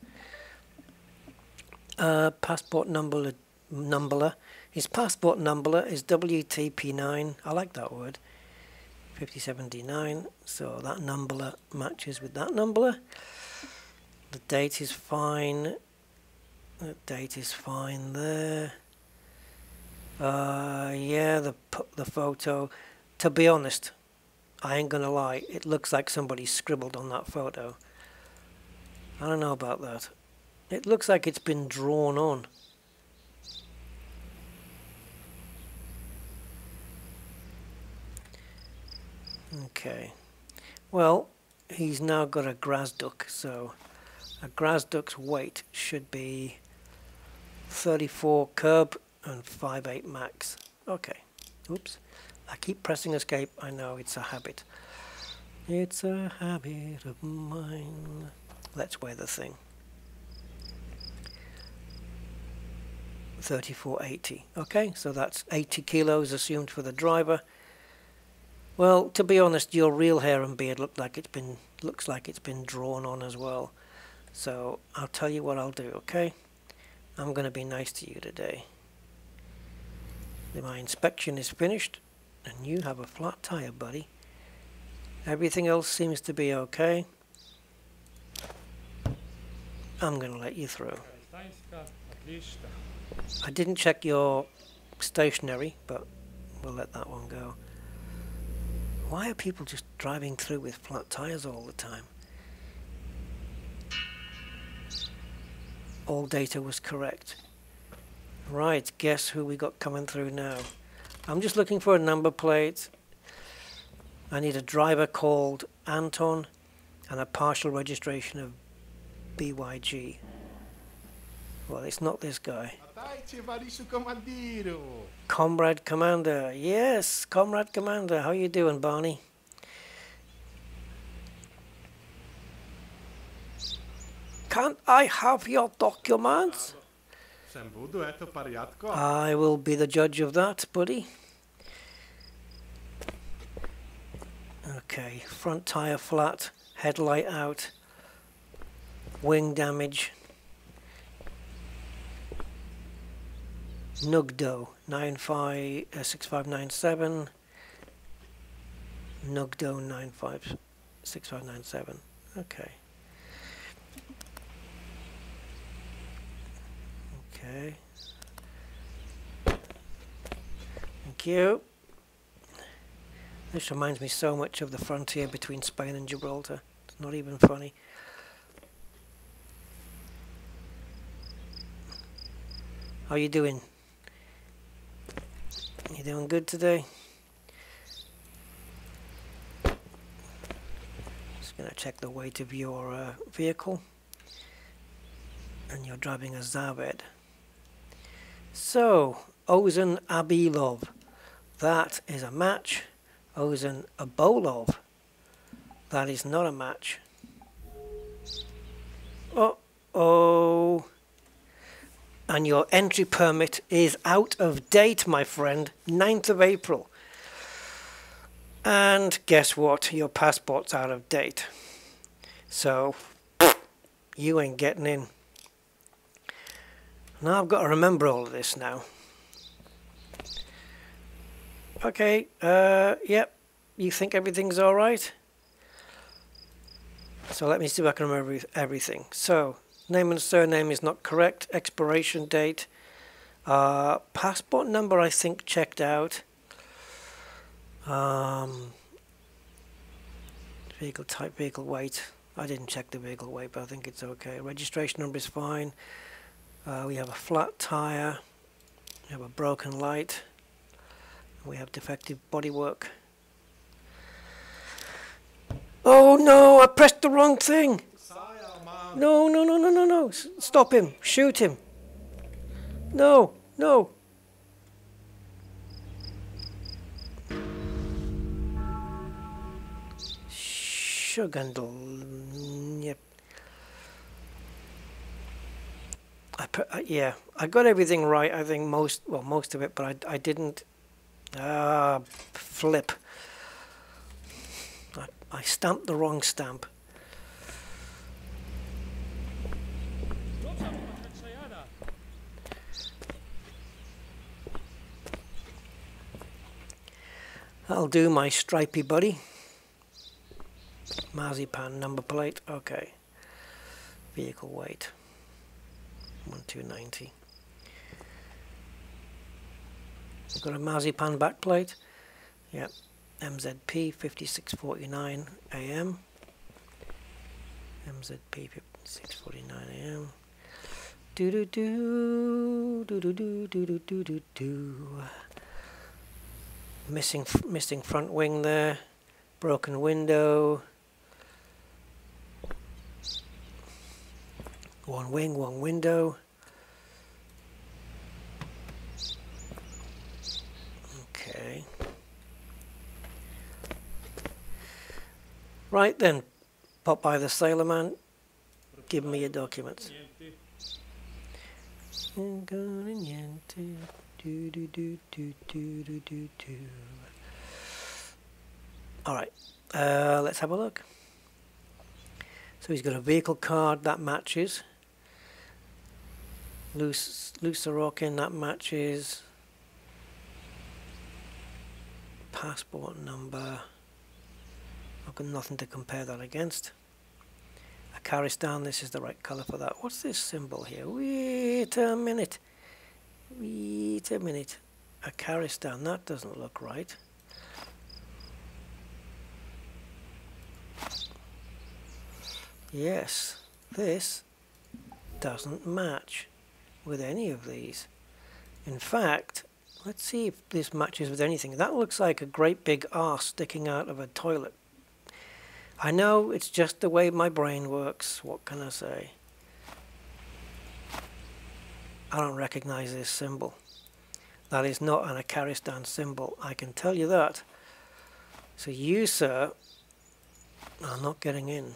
Passport numberer. His passport numberer is WTP9. I like that word. 5079. So that numberer matches with that numberer. The date is fine. The date is fine there. Yeah, the photo. To be honest, I ain't gonna lie. It looks like somebody scribbled on that photo. I don't know about that. It looks like it's been drawn on. Okay. Well, he's now got a Graz duck, so a Graz duck's weight should be 34 curb and 5.8 max. Okay. Oops. I keep pressing escape. I know, it's a habit. It's a habit of mine. Let's weigh the thing. 34.80. Okay, so that's 80 kilos assumed for the driver. Well, to be honest, your real hair and beard looks like it's been drawn on as well. So I'll tell you what I'll do, okay? I'm going to be nice to you today. My inspection is finished, and you have a flat tire, buddy. Everything else seems to be okay. I'm going to let you through. I didn't check your stationery, but we'll let that one go. Why are people just driving through with flat tires all the time? All data was correct. Right, guess who we got coming through now? I'm just looking for a number plate. I need a driver called Anton and a partial registration of BYG. Well, it's not this guy. Comrade Commander. Yes, Comrade Commander. How you doing, Barney? Can't I have your documents? I will be the judge of that, buddy. Okay, front tire flat, headlight out, wing damage. Nugdo 6597. Nugdo 956597. Okay. Okay. Thank you. This reminds me so much of the frontier between Spain and Gibraltar. It's not even funny. How you doing? You doing good today? going to check the weight of your vehicle, and you're driving a Zabed. So, Ozan Abilov, that is a match. Ozan Abolov, that is not a match. Uh-oh. And your entry permit is out of date, my friend, 9th of April. And guess what? Your passport's out of date. So, you ain't getting in. Now I've got to remember all of this now. Okay, yep. You think everything's all right? So let me see if I can remember everything. So, name and surname is not correct. Expiration date. Passport number, I think, checked out. Vehicle type, vehicle weight. I didn't check the vehicle weight, but I think it's okay. Registration number is fine. We have a flat tire. We have a broken light. We have defective bodywork. Oh no! I pressed the wrong thing. No! No! No! No! No! No! Stop him! Shoot him! No! No! Shugandal. Yep. Yeah, I got everything right. I think most of it, but I didn't. Flip. I stamped the wrong stamp. That'll do, my stripy buddy. Marzipan number plate. Okay. Vehicle weight. 1290. Got a marzipan backplate. Yep. MZP 5649 AM. MZP 5649 AM. Do do do do do do do do do do. Missing front wing there. Broken window. One wing, one window. Okay. Right then, pop by the sailor man. Give me your documents. All right, let's have a look. So he's got a vehicle card that matches. Loose Sorokin, that matches. Passport number. I've got nothing to compare that against. Akaristan, this is the right colour for that. What's this symbol here? Wait a minute. Wait a minute. Akaristan, that doesn't look right. Yes, this doesn't match with any of these. In fact, let's see if this matches with anything. That looks like a great big arse sticking out of a toilet. I know, it's just the way my brain works. What can I say? I don't recognize this symbol. That is not an Akaristan symbol. I can tell you that. So you, sir, are not getting in.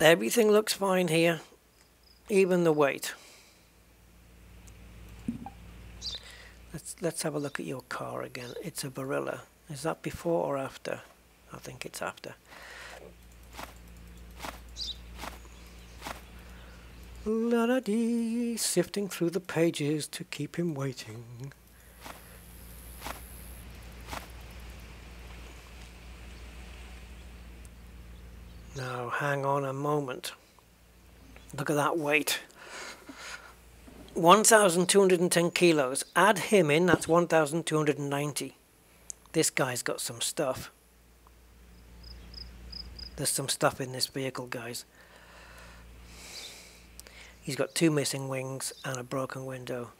Everything looks fine here. Even the weight. Let's have a look at your car again. It's a Gorilla. Is that before or after? I think it's after. La-da-dee, sifting through the pages to keep him waiting. Now hang on a moment. Look at that weight. 1,210 kilos. Add him in, that's 1,290. This guy's got some stuff. There's some stuff in this vehicle, guys. He's got two missing wings and a broken window.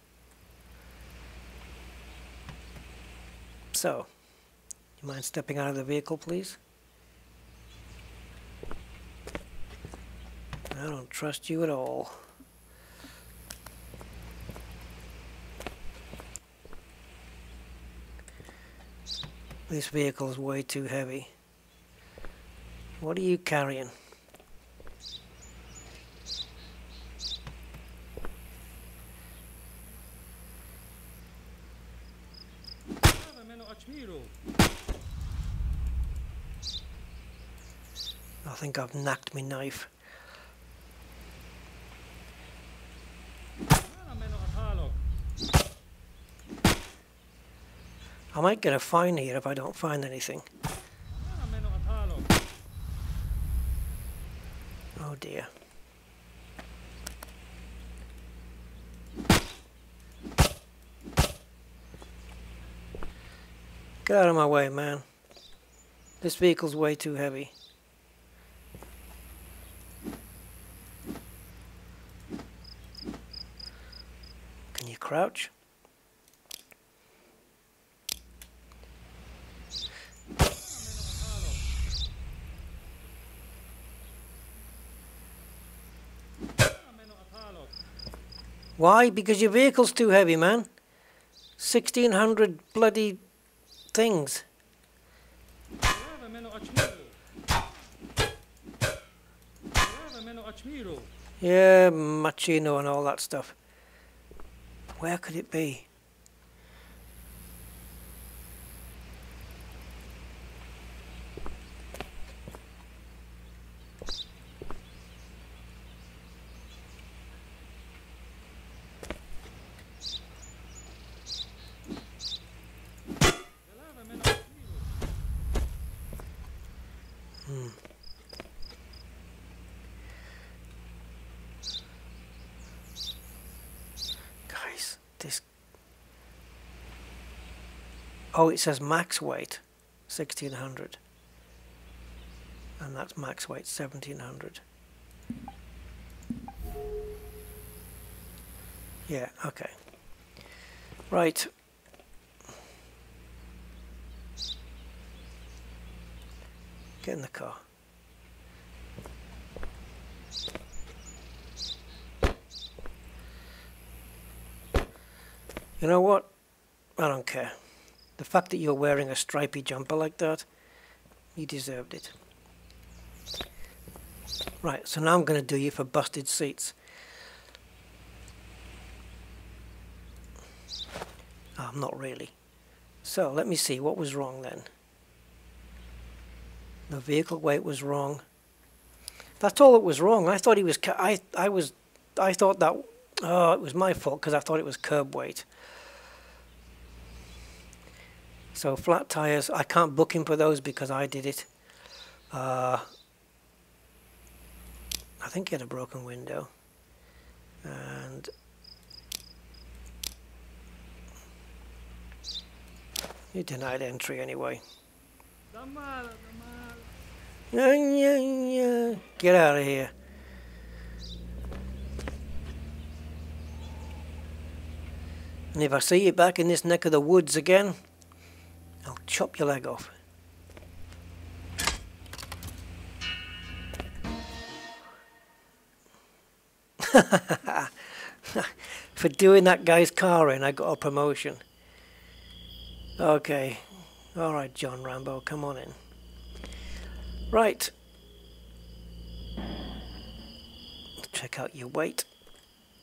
So, You mind stepping out of the vehicle, please? I don't trust you at all. This vehicle is way too heavy. What are you carrying? I think I've knocked my knife. I might get a fine here if I don't find anything. Oh dear. Get out of my way, man. This vehicle's way too heavy. Can you crouch? Why? Because your vehicle's too heavy, man. 1,600 bloody things. Yeah, Machino and all that stuff. Where could it be? Oh, it says max weight, 1,600, and that's max weight, 1,700. Yeah, okay. Right. Get in the car. You know what? I don't care. The fact that you're wearing a stripy jumper like that, you deserved it. Right, so now I'm going to do you for busted seats. Oh, not really. So, let me see, what was wrong then? The vehicle weight was wrong. That's all that was wrong. I thought he was... I thought that... Oh, it was my fault because I thought it was curb weight. So flat tires, I can't book him for those because I did it. I think he had a broken window. And you denied entry anyway. Get out of here. And if I see you back in this neck of the woods again, I'll chop your leg off. For doing that guy's car in, I got a promotion. Okay. Alright, John Rambo, come on in. Right. Check out your weight,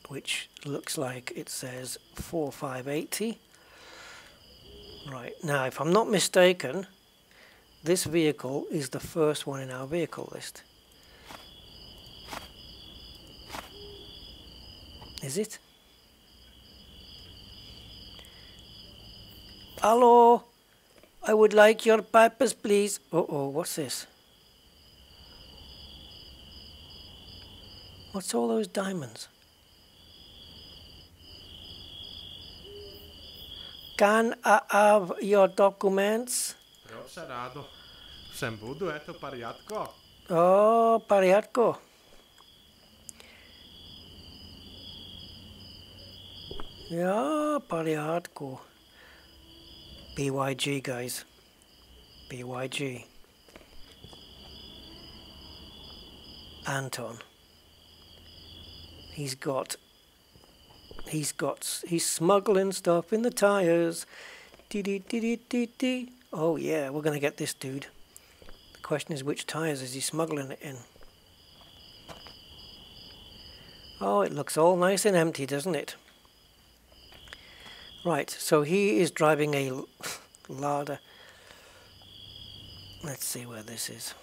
which looks like it says 4,580. Right, now if I'm not mistaken, this vehicle is the first one in our vehicle list. Is it? Hello, I would like your papers, please. Uh-oh, what's this? What's all those diamonds? Can I have your documents? Oh, Paryatko. Yeah, Paryatko. BYG, guys. BYG. Anton. He's smuggling stuff in the tires. Dee-dee-dee-dee-dee-dee. Oh yeah, we're gonna get this dude. The question is, which tires is he smuggling it in? Oh, it looks all nice and empty, doesn't it? Right, so he is driving a Lada. Let's see where this is.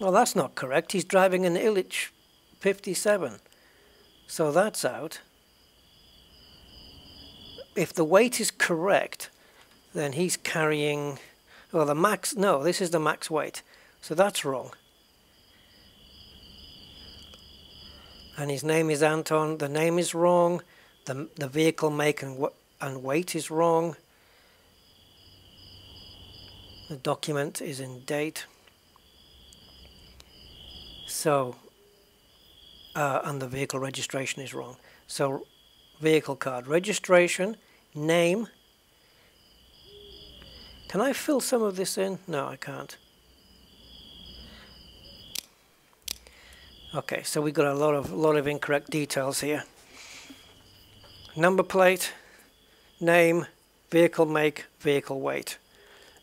Well, that's not correct. He's driving an Illich 57. So that's out. If the weight is correct, then he's carrying... Well, the max... No, this is the max weight. So that's wrong. And his name is Anton. The name is wrong. The vehicle make and weight is wrong. The document is in date. So, and the vehicle registration is wrong. So, vehicle card, registration, name. Can I fill some of this in? No, I can't. Okay, so we got a lot of incorrect details here. Number plate, name, vehicle make, vehicle weight.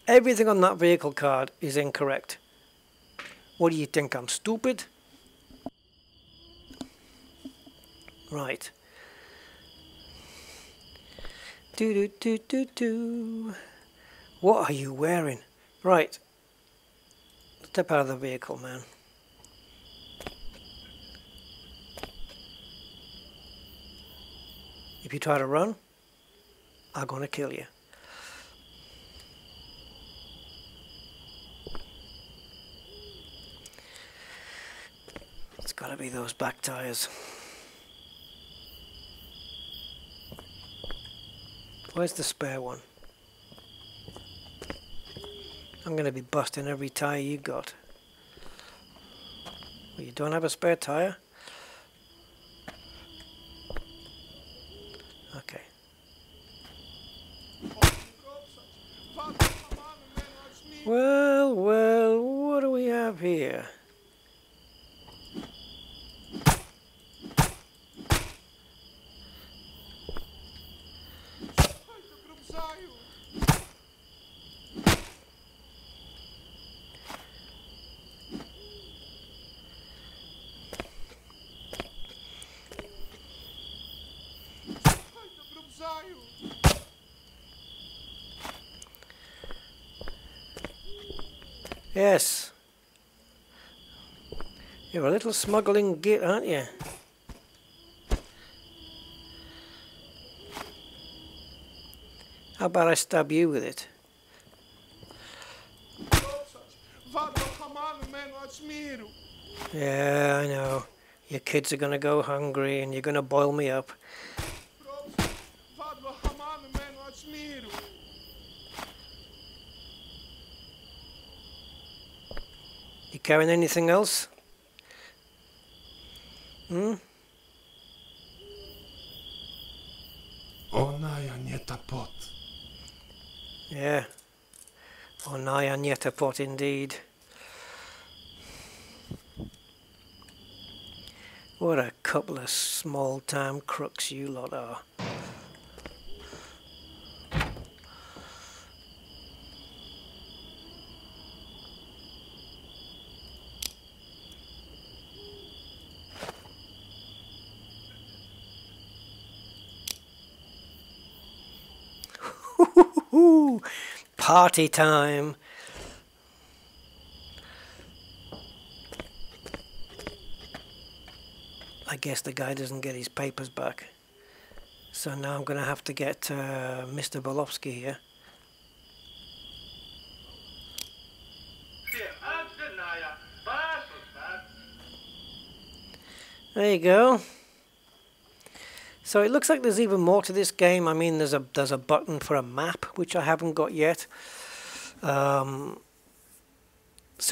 Everything on that vehicle card is incorrect. What do you think, I'm stupid? Right. Do-do-do-do-do. What are you wearing? Right. Step out of the vehicle, man. If you try to run, I'm gonna kill you. It's got to be those back tires. Where's the spare one? I'm going to be busting every tire you got. Well, you don't have a spare tire? Okay. Well, well, what do we have here? Yes. You're a little smuggling git, aren't you? How about I stab you with it? Yeah, I know. Your kids are gonna go hungry and you're gonna boil me up. You carrying anything else? Hmm? Onaya Nietapot. Yeah. Onaya Nietapot indeed. What a couple of small time crooks you lot are. Party time. I guess the guy doesn't get his papers back. So now I'm going to have to get Mr. Volovsky here. There you go. So it looks like there's even more to this game. I mean, there's a button for a map, which I haven't got yet. So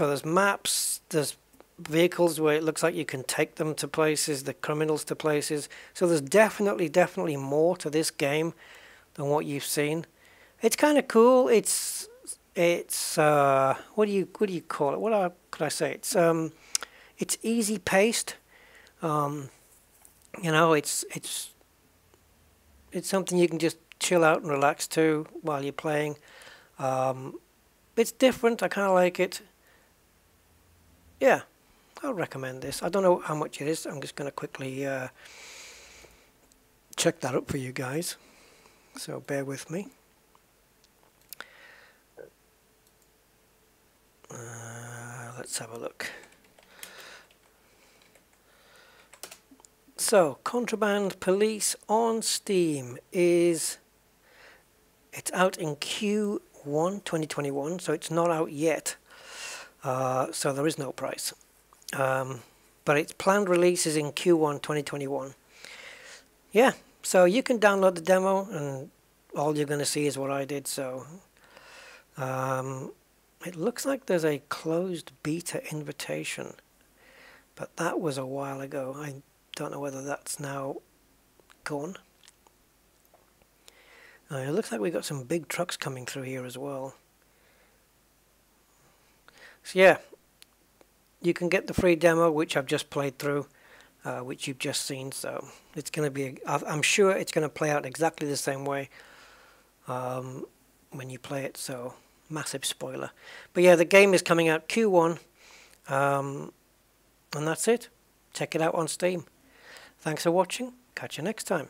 there's maps, there's vehicles where it looks like you can take them to places, the criminals to places. So there's definitely more to this game than what you've seen. It's kind of cool. It's what do you call it? Could I say? It's easy paced. You know, it's something you can just chill out and relax to while you're playing. It's different. I kind of like it. Yeah, I'll recommend this. I don't know how much it is. I'm just going to quickly check that up for you guys. So bear with me. Let's have a look. So, Contraband Police on Steam is... It's out in Q1 2021, so it's not out yet. So there is no price. But its planned release is in Q1 2021. Yeah, so you can download the demo, and all you're going to see is what I did. So it looks like there's a closed beta invitation. But that was a while ago. I don't know whether that's now gone. It looks like we've got some big trucks coming through here as well. So yeah, you can get the free demo, which I've just played through, which you've just seen. So it's going to be, I'm sure it's going to play out exactly the same way when you play it. So massive spoiler. But yeah, the game is coming out Q1. And that's it. Check it out on Steam. Thanks for watching. Catch you next time.